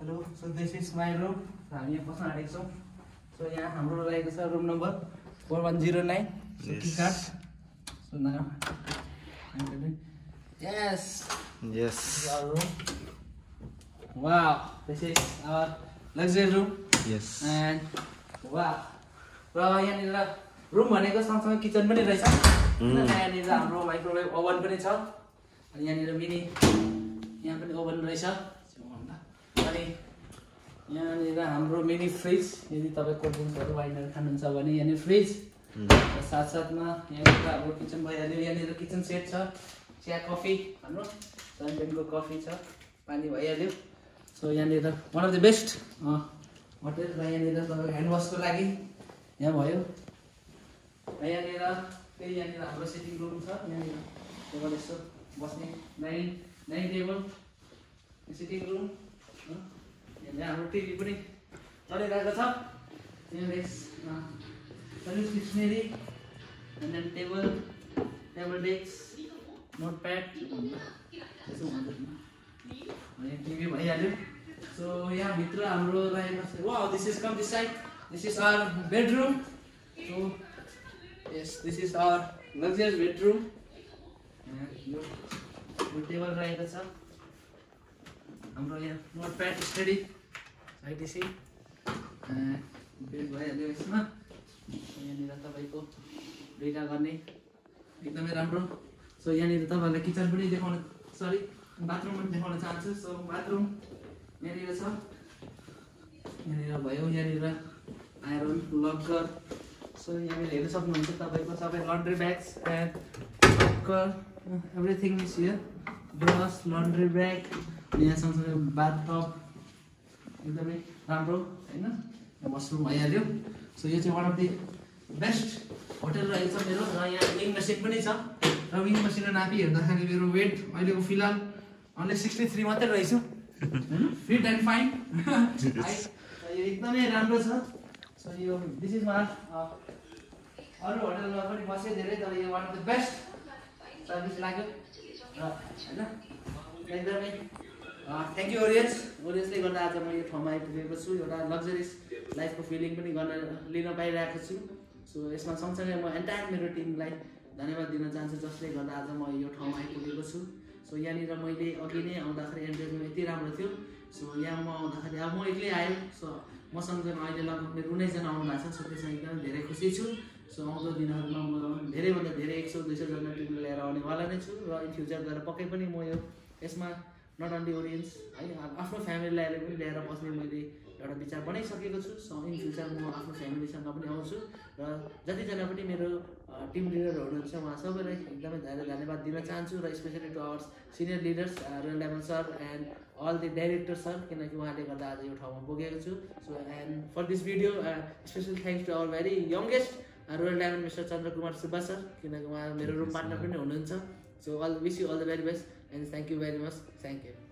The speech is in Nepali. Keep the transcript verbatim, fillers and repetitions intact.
Hello so this is my room. हामी यहाँ बस्न आँटेको छौँ। सो यहाँ हाम्रो रहेको छ room number four one zero nine luxury room. And वा र यहाँनिर रुम भनेको सँगसँगै किचन पनि रहेछ। यहाँनिर हाम्रो माइक्रोवेभ ओभन पनि छ। यहाँनिर मिनी यहाँ पनि ओभन रहेछ। अनि यहाँनिर हाम्रो मिनी फ्रिज, यदि तपाईँ कोल्ड ड्रिङ्क्सहरू वाइनहरू खानुहुन्छ भने यहाँनिर फ्रिज, साथसाथमा यहाँनिर अब किचन भइहाल्यो। यहाँनिर किचन सेट छ, चिया कफी हाम्रो सनबेनको कफी छ, पानी भइहाल्यो। सो यहाँनिर one of the best hotel. र यहाँनिर तपाईँको ह्यान्डवासको लागि यहाँ भयो। र यहाँनिर फेरि यहाँनिर हाम्रो सिटिङ रुम छ। यहाँनिर टेबल यसो बस्ने dining dining table, sitting room. यहाँ हाम्रो टिभी पनि चलिरहेको छ। Stationery table, table desk, notepad TV भइहाल्यो। सो यहाँभित्र हाम्रो रहेको this is come this side, this is our bedroom. So yes this is our luxurious bedroom. यो टेबल रहेको छ हाम्रो। यहाँ नोटप्याड स्टडी आइटिसी बेड भइहाल्यो यसमा। यहाँनिर तपाईँको दुईवटा गर्ने एकदमै राम्रो। सो यहाँनिर तपाईँहरूलाई किचन पनि देखाउन, सरी बाथरुम पनि देखाउन चाहन्छु। सो बाथरुम यहाँनिर छ, यहाँनिर भयो। यहाँनिर आइरन लकर। सो यहाँनिर हेर्न सक्नुहुन्छ तपाईँको सबै laundry bags and locker, everything is here. Brush, laundry bag, यहाँ सँगसँगै बाथटब एकदमै राम्रो होइन, वासरुम भइहाल्यो। सो यो चाहिँ one of the best hotel रहेको छ मेरो। र यहाँ विङ मसिन पनि छ। र विङ मसिन र नापी हेर्दाखेरि मेरो वेट अहिलेको फिलहाल अन्ले सिक्सटी थ्री मात्रै रहेछु होइन, फिट एन्ड फाइन। यो एकदमै राम्रो छ। सो यो दिस इज वान, अरू होटलमा पनि बसेँ धेरै, तर यो one of the best service लाग्यो र होइन एकदमै। Thank you ओरियन्स। ओरियन्सले गर्दा आज म यो ठाउँमा आइपुगेको छु, एउटा लग्जरियस लाइफको फिलिङ पनि गर्न लिन पाइरहेको छु। सो यसमा सँगसँगै म एन्टायर मेरो टिमलाई धन्यवाद दिन चाहन्छु, जसले गर्दा आज म यो ठाउँमा आइपुगेको छु। सो यहाँनिर मैले अघि नै आउँदाखेरि एन्टरटेनमेन्ट यति राम्रो थियो। सो यहाँ म आउँदाखेरि अब म एक्लै आएँ। सो मसँग अहिले लगभग उन्नाइसजना आउनु भएको छ। सो त्यसमा एकदमै धेरै खुसी छु। सो आउँदो दिनहरूमा म धेरैभन्दा धेरै एक सौ दुई सौजना टिम लिएर आउनेवाला नै छु। र इन फ्युचर गएर पक्कै पनि म यो यसमा नट अन्ली ओरियन्स है, आफ्नो फ्यामिलीलाई पनि ल्याएर बस्ने मैले एउटा विचार बनाइसकेको छु। सो इन फ्युचर म आफ्नो फ्यामिलीसँग पनि आउँछु। र जतिजना पनि मेरो टिम लिडर हुनुहुन्छ उहाँ सबैलाई एकदमै धेरै धन्यवाद दिन चाहन्छु। र specially to our senior leaders royal diamond sir and all the director sir, किनकि उहाँले गर्दा आज यो ठाउँमा पुगेको छु। So and for this video special thanks to our very youngest royal diamond mister Chandra Kumar Subba sir, किनकि उहाँ मेरो रुम पार्टनर पनि हुनुहुन्छ। So all wish you all the very best and thank you very much. Thank you.